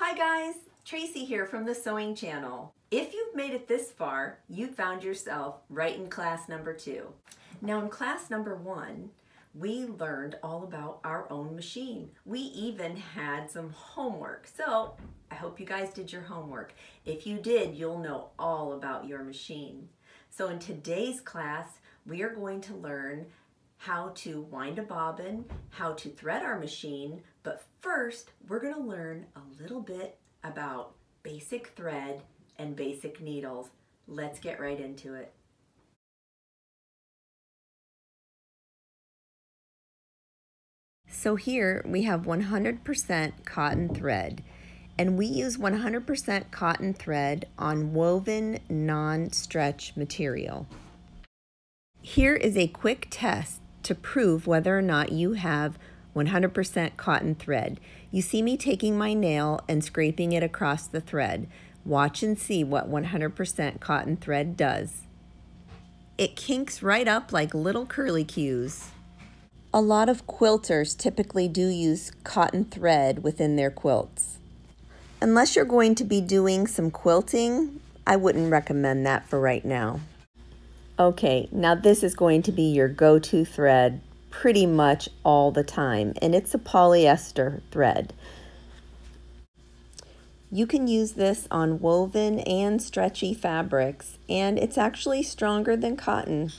Hi guys, Tracy here from the Sewing Channel. If you've made it this far, you've found yourself right in class number 2. Now in class number 1, we learned all about our own machine. We even had some homework. So I hope you guys did your homework. If you did, you'll know all about your machine. So in today's class, we are going to learn how to wind a bobbin, how to thread our machine, but first we're going to learn a little bit about basic thread and basic needles. Let's get right into it. So here we have 100% cotton thread, and we use 100% cotton thread on woven non-stretch material. Here is a quick test to prove whether or not you have 100% cotton thread. You see me taking my nail and scraping it across the thread. Watch and see what 100% cotton thread does. It kinks right up like little curlicues. A lot of quilters typically do use cotton thread within their quilts. Unless you're going to be doing some quilting, I wouldn't recommend that for right now. Okay, now this is going to be your go-to thread pretty much all the time, and it's a polyester thread. You can use this on woven and stretchy fabrics, and it's actually stronger than cotton.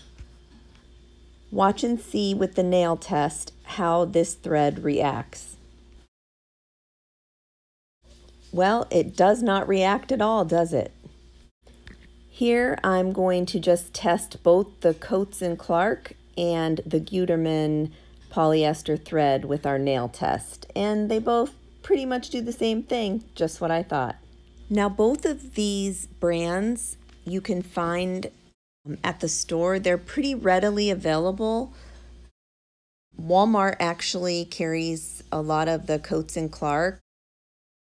Watch and see with the nail test how this thread reacts. Well, it does not react at all, does it? Here I'm going to just test both the Coats and Clark and the Guterman polyester thread with our nail test, and they both pretty much do the same thing, just what I thought. Now both of these brands you can find at the store. They're pretty readily available. Walmart actually carries a lot of the Coats and Clark.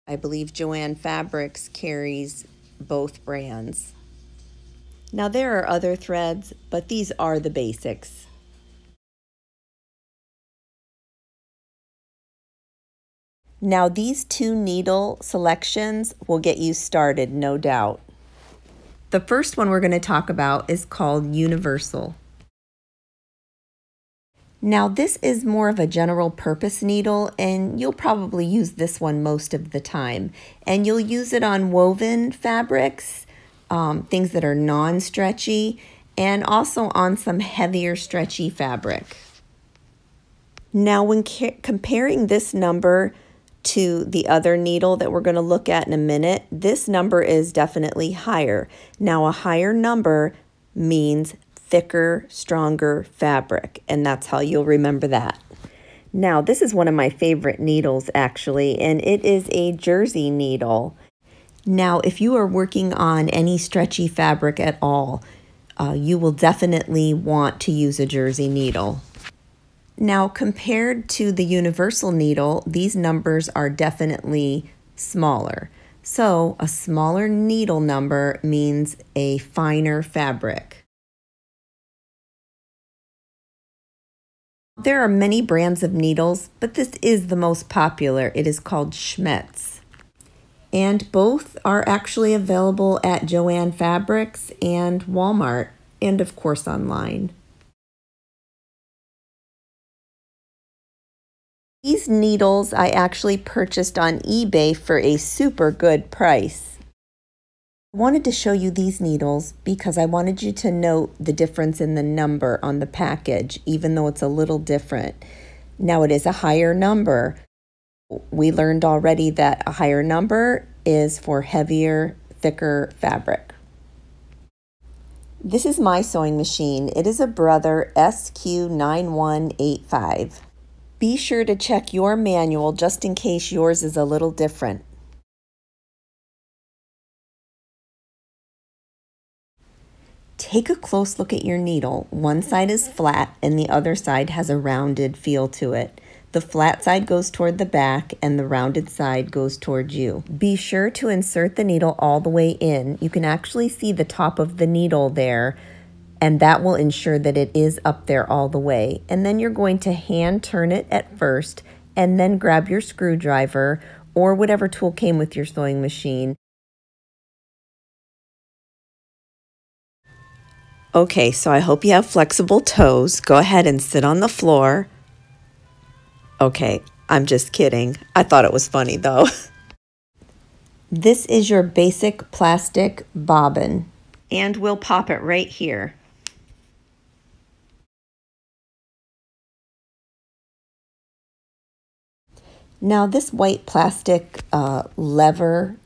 I believe Joann Fabrics carries both brands. Now there are other threads, but these are the basics. Now these two needle selections will get you started, no doubt. The first one we're going to talk about is called universal. Now this is more of a general purpose needle, and you'll probably use this one most of the time. And you'll use it on woven fabrics, things that are non-stretchy, and also on some heavier stretchy fabric. Now when comparing this number to the other needle that we're going to look at in a minute, this number is definitely higher. Now a higher number means thicker, stronger fabric, and that's how you'll remember that. Now this is one of my favorite needles actually, and it is a jersey needle. Now, if you are working on any stretchy fabric at all, you will definitely want to use a jersey needle. Now, compared to the universal needle, these numbers are definitely smaller. So, a smaller needle number means a finer fabric. There are many brands of needles, but this is the most popular. It is called Schmetz. And both are actually available at Joann Fabrics and Walmart, and of course online. These needles I actually purchased on eBay for a super good price. I wanted to show you these needles because I wanted you to note the difference in the number on the package, even though it's a little different. Now it is a higher number. We learned already that a higher number is for heavier, thicker fabric. This is my sewing machine. It is a Brother SQ9185. Be sure to check your manual just in case yours is a little different. Take a close look at your needle. One side is flat and the other side has a rounded feel to it. The flat side goes toward the back and the rounded side goes toward you. Be sure to insert the needle all the way in. You can actually see the top of the needle there, and that will ensure that it is up there all the way. And then you're going to hand turn it at first and then grab your screwdriver or whatever tool came with your sewing machine. Okay, so I hope you have flexible toes. Go ahead and sit on the floor. Okay, I'm just kidding. I thought it was funny though. This is your basic plastic bobbin. And we'll pop it right here. Now this white plastic lever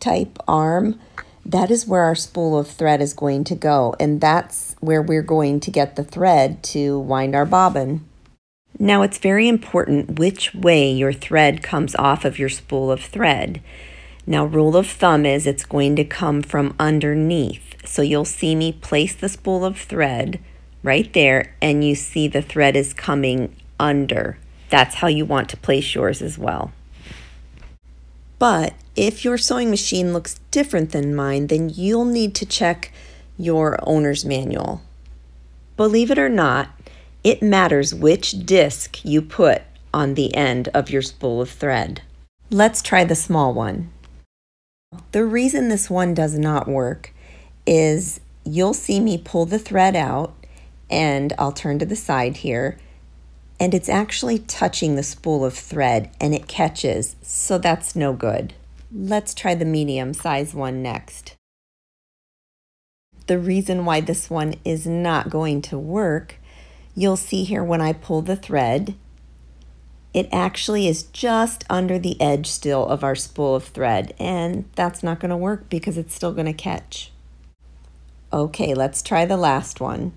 type arm, that is where our spool of thread is going to go, and that's where we're going to get the thread to wind our bobbin. Now it's very important which way your thread comes off of your spool of thread. Now, rule of thumb is it's going to come from underneath. So you'll see me place the spool of thread right there, and you see the thread is coming under. That's how you want to place yours as well. But if your sewing machine looks different than mine, then you'll need to check your owner's manual. Believe it or not, it matters which disc you put on the end of your spool of thread. Let's try the small one. The reason this one does not work is you'll see me pull the thread out, and I'll turn to the side here, and it's actually touching the spool of thread and it catches, so that's no good. Let's try the medium size one next. The reason why this one is not going to work, you'll see here when I pull the thread, it actually is just under the edge still of our spool of thread, and that's not going to work because it's still going to catch. Okay, let's try the last one.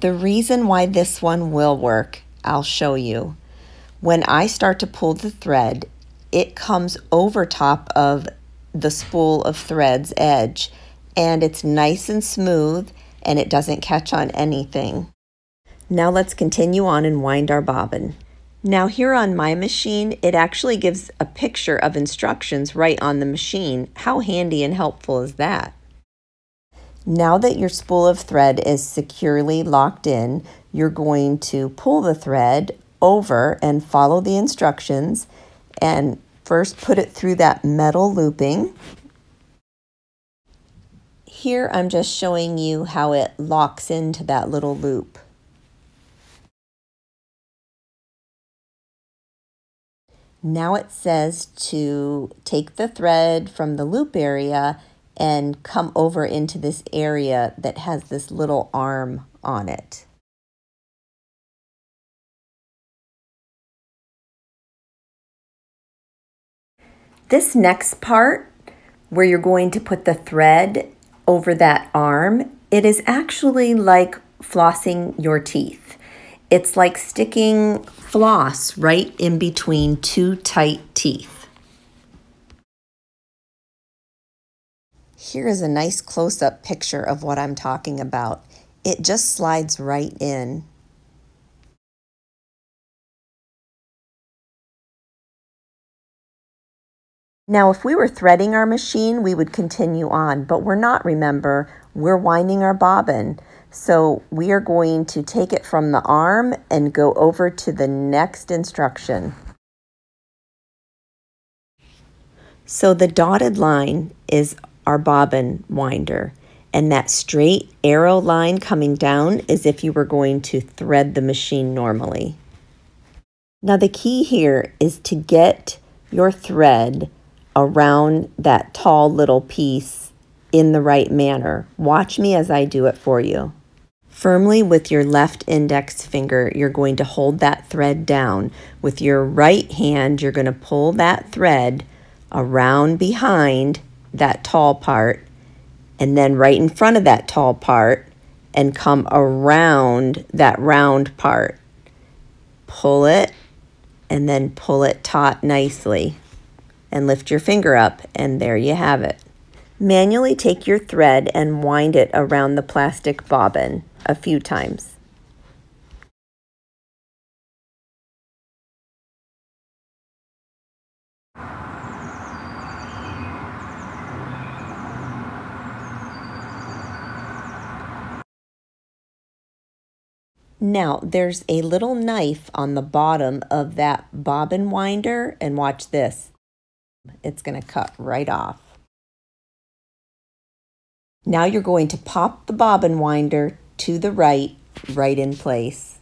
The reason why this one will work, I'll show you. When I start to pull the thread, it comes over top of the spool of thread's edge, and it's nice and smooth, and it doesn't catch on anything. Now let's continue on and wind our bobbin. Now here on my machine, it actually gives a picture of instructions right on the machine. How handy and helpful is that? Now that your spool of thread is securely locked in, you're going to pull the thread over and follow the instructions, and first put it through that metal looping. Here I'm just showing you how it locks into that little loop. Now it says to take the thread from the loop area and come over into this area that has this little arm on it. This next part, where you're going to put the thread over that arm, it is actually like flossing your teeth. It's like sticking floss right in between two tight teeth. Here is a nice close-up picture of what I'm talking about. It just slides right in. Now, if we were threading our machine, we would continue on, but we're not, remember. We're winding our bobbin. So we are going to take it from the arm and go over to the next instruction. So the dotted line is our bobbin winder, and that straight arrow line coming down is if you were going to thread the machine normally. Now the key here is to get your thread around that tall little piece in the right manner. Watch me as I do it for you. Firmly with your left index finger, you're going to hold that thread down. With your right hand, you're going to pull that thread around behind that tall part, and then right in front of that tall part, and come around that round part. Pull it, and then pull it taut nicely. And lift your finger up, and there you have it. Manually take your thread and wind it around the plastic bobbin a few times. Now, there's a little knife on the bottom of that bobbin winder, and watch this. It's going to cut right off. Now you're going to pop the bobbin winder to the right in place.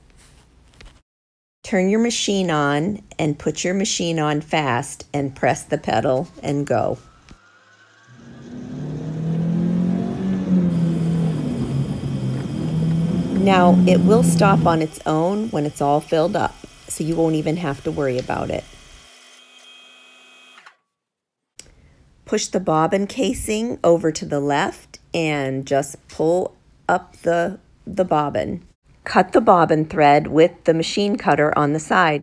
Turn your machine on and put your machine on fast and press the pedal and go. Now, it will stop on its own when it's all filled up, so you won't even have to worry about it. Push the bobbin casing over to the left and just pull up the bobbin. Cut the bobbin thread with the machine cutter on the side.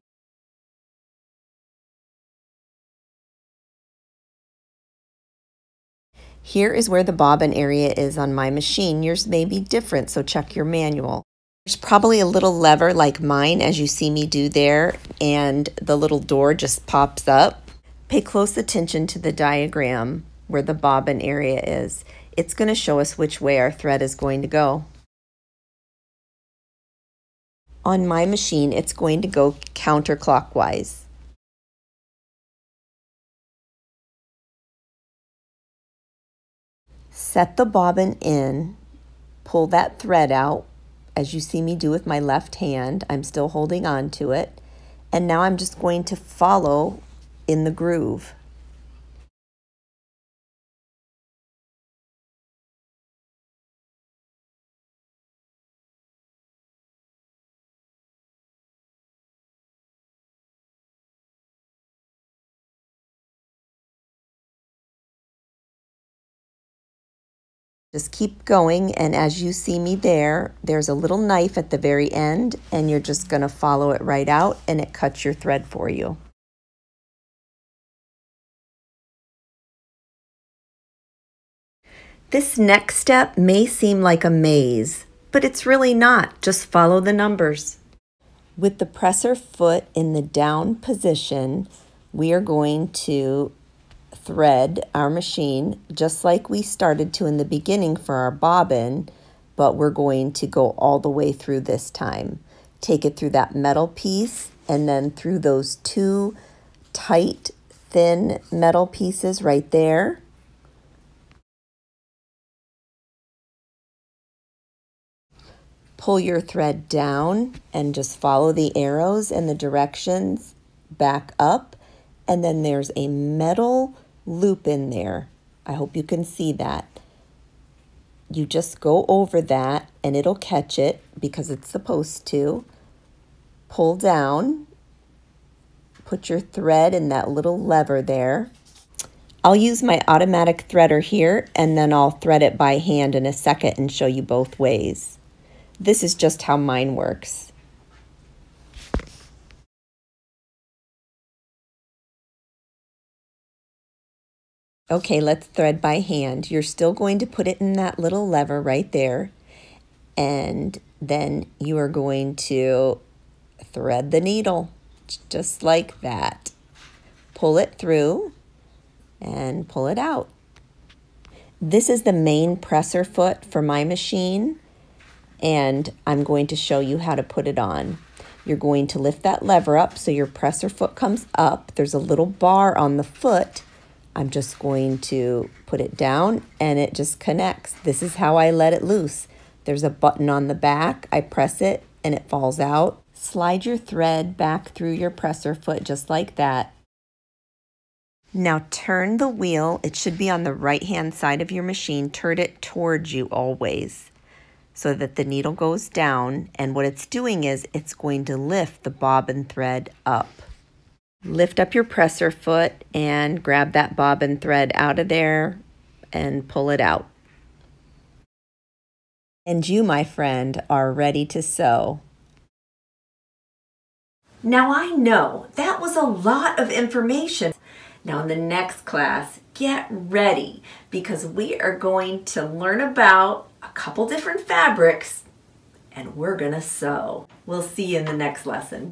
Here is where the bobbin area is on my machine. Yours may be different, so check your manual. There's probably a little lever like mine, as you see me do there, and the little door just pops up. Pay close attention to the diagram where the bobbin area is. It's going to show us which way our thread is going to go. On my machine, it's going to go counterclockwise. Set the bobbin in, pull that thread out, as you see me do with my left hand. I'm still holding on to it. And now I'm just going to follow in the groove. Just keep going, and as you see me there, there's a little knife at the very end, and you're just going to follow it right out, and it cuts your thread for you. This next step may seem like a maze, but it's really not. Just follow the numbers. With the presser foot in the down position, we are going to thread our machine just like we started to in the beginning for our bobbin, but we're going to go all the way through this time. Take it through that metal piece and then through those two tight, thin metal pieces right there. Pull your thread down and just follow the arrows and the directions back up, and then there's a metal loop in there. I hope you can see that. You just go over that and it'll catch it because it's supposed to. Pull down, put your thread in that little lever there. I'll use my automatic threader here and then I'll thread it by hand in a second and show you both ways. This is just how mine works. Okay, let's thread by hand. You're still going to put it in that little lever right there, and then you are going to thread the needle just like that. Pull it through and pull it out. This is the main presser foot for my machine, and I'm going to show you how to put it on. You're going to lift that lever up so your presser foot comes up. There's a little bar on the foot. I'm just going to put it down and it just connects. This is how I let it loose. There's a button on the back. I press it and it falls out. Slide your thread back through your presser foot just like that. Now turn the wheel. It should be on the right-hand side of your machine. Turn it towards you always so that the needle goes down. And what it's doing is it's going to lift the bobbin thread up. Lift up your presser foot and grab that bobbin thread out of there and pull it out. And you, my friend, are ready to sew. Now I know that was a lot of information. Now in the next class, get ready because we are going to learn about a couple different fabrics and we're gonna sew. We'll see you in the next lesson.